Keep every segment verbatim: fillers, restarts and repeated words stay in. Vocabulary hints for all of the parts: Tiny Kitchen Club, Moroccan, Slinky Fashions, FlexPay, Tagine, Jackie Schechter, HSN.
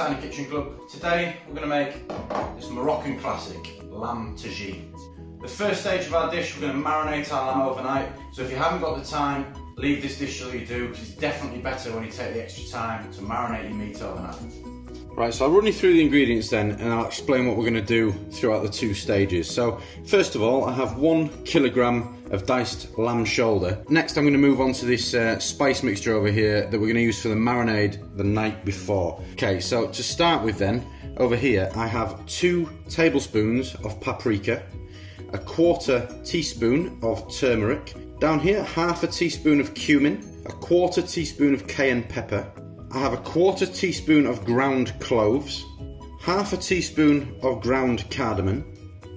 Tiny Kitchen Club. Today we're going to make this Moroccan classic, lamb tagine. The first stage of our dish, we're going to marinate our lamb overnight, so if you haven't got the time, leave this dish till you do, which is definitely better when you take the extra time to marinate your meat overnight. Right, so I'll run you through the ingredients then and I'll explain what we're going to do throughout the two stages. So first of all, I have one kilogram of diced lamb shoulder. Next I'm going to move on to this uh, spice mixture over here that we're going to use for the marinade the night before. Okay, so to start with then, over here I have two tablespoons of paprika, a quarter teaspoon of turmeric, down here half a teaspoon of cumin, a quarter teaspoon of cayenne pepper, I have a quarter teaspoon of ground cloves, half a teaspoon of ground cardamom,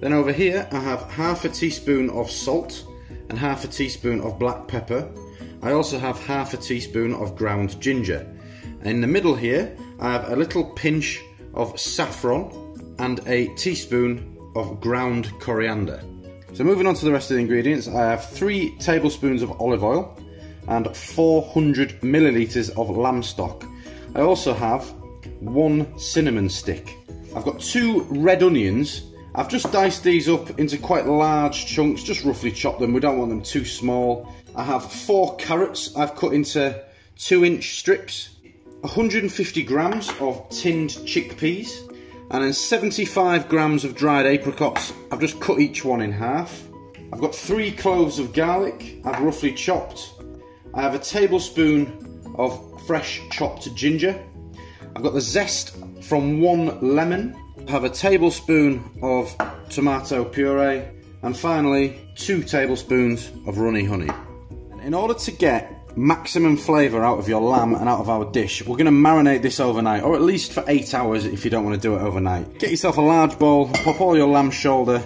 then over here I have half a teaspoon of salt, and half a teaspoon of black pepper. I also have half a teaspoon of ground ginger. In the middle here I have a little pinch of saffron and a teaspoon of ground coriander. So moving on to the rest of the ingredients, I have three tablespoons of olive oil and four hundred millilitres of lamb stock. I also have one cinnamon stick. I've got two red onions. I've just diced these up into quite large chunks, just roughly chopped them, we don't want them too small. I have four carrots I've cut into two inch strips, one hundred fifty grams of tinned chickpeas, and then seventy-five grams of dried apricots. I've just cut each one in half. I've got three cloves of garlic I've roughly chopped. I have a tablespoon of fresh chopped ginger. I've got the zest from one lemon. I have a tablespoon of tomato puree, and finally two tablespoons of runny honey. In order to get maximum flavour out of your lamb and out of our dish, we're going to marinate this overnight, or at least for eight hours if you don't want to do it overnight. Get yourself a large bowl, pop all your lamb shoulder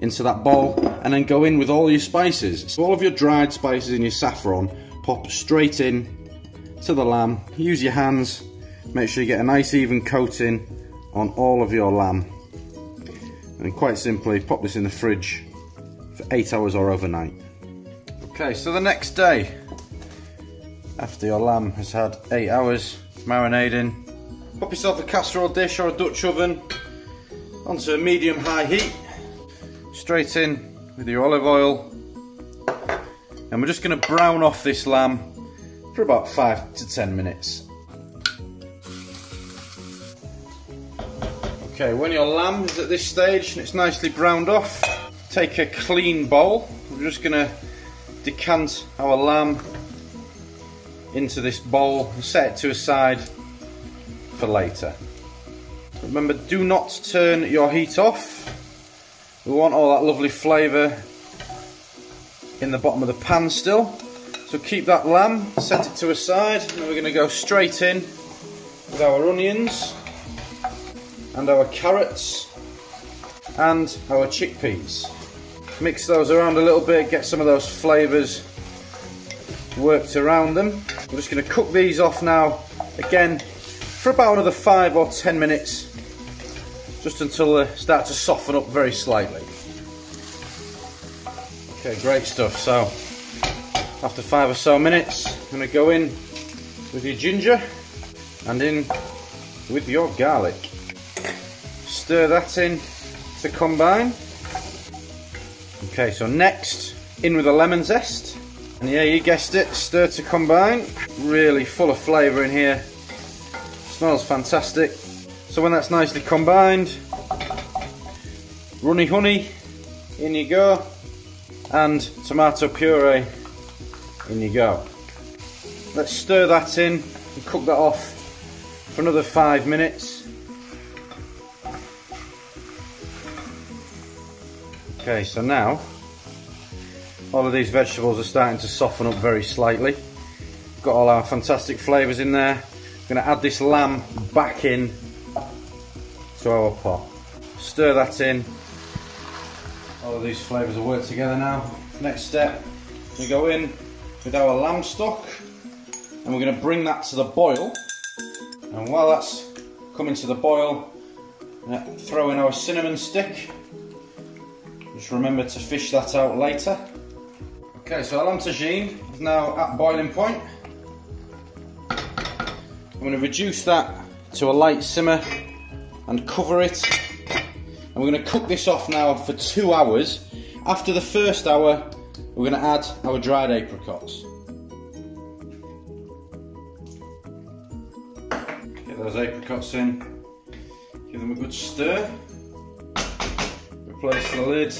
into that bowl, and then go in with all your spices. So all of your dried spices and your saffron pop straight in to the lamb. Use your hands, make sure you get a nice even coating on all of your lamb, and quite simply pop this in the fridge for eight hours or overnight. Okay, so the next day, after your lamb has had eight hours marinating, pop yourself a casserole dish or a Dutch oven onto a medium high heat, straight in with your olive oil, and we're just going to brown off this lamb for about five to ten minutes. Okay, when your lamb is at this stage and it's nicely browned off, take a clean bowl. We're just going to decant our lamb into this bowl and set it to aside for later. Remember, do not turn your heat off. We want all that lovely flavour in the bottom of the pan still. So keep that lamb, set it to aside, and we're going to go straight in with our onions and our carrots and our chickpeas. Mix those around a little bit, get some of those flavours worked around them. I'm just going to cook these off now, again, for about another five or ten minutes, just until they start to soften up very slightly. Okay, great stuff. So after five or so minutes, I'm going to go in with your ginger and in with your garlic. Stir that in to combine. Okay, so next, in with a lemon zest. And yeah, you guessed it, stir to combine. Really full of flavour in here. Smells fantastic. So when that's nicely combined, runny honey, in you go. And tomato puree, in you go. Let's stir that in and cook that off for another five minutes. Okay, so now all of these vegetables are starting to soften up very slightly. We've got all our fantastic flavours in there. I'm going to add this lamb back in to our pot. Stir that in. All of these flavours are worked together now. Next step, we go in with our lamb stock and we're going to bring that to the boil. And while that's coming to the boil, I'm going to throw in our cinnamon stick. Just remember to fish that out later. Okay, so our lamb tagine is now at boiling point. I'm going to reduce that to a light simmer and cover it. And we're going to cook this off now for two hours. After the first hour, we're going to add our dried apricots. Get those apricots in, give them a good stir, replace the lid,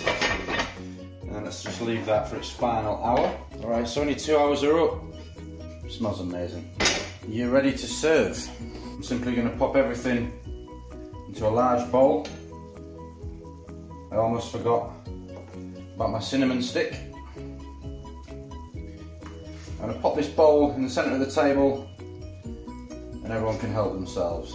and let's just leave that for its final hour. Alright, so only two hours are up. It smells amazing. You're ready to serve. I'm simply going to pop everything into a large bowl. I almost forgot about my cinnamon stick. I'm going to pop this bowl in the centre of the table and everyone can help themselves.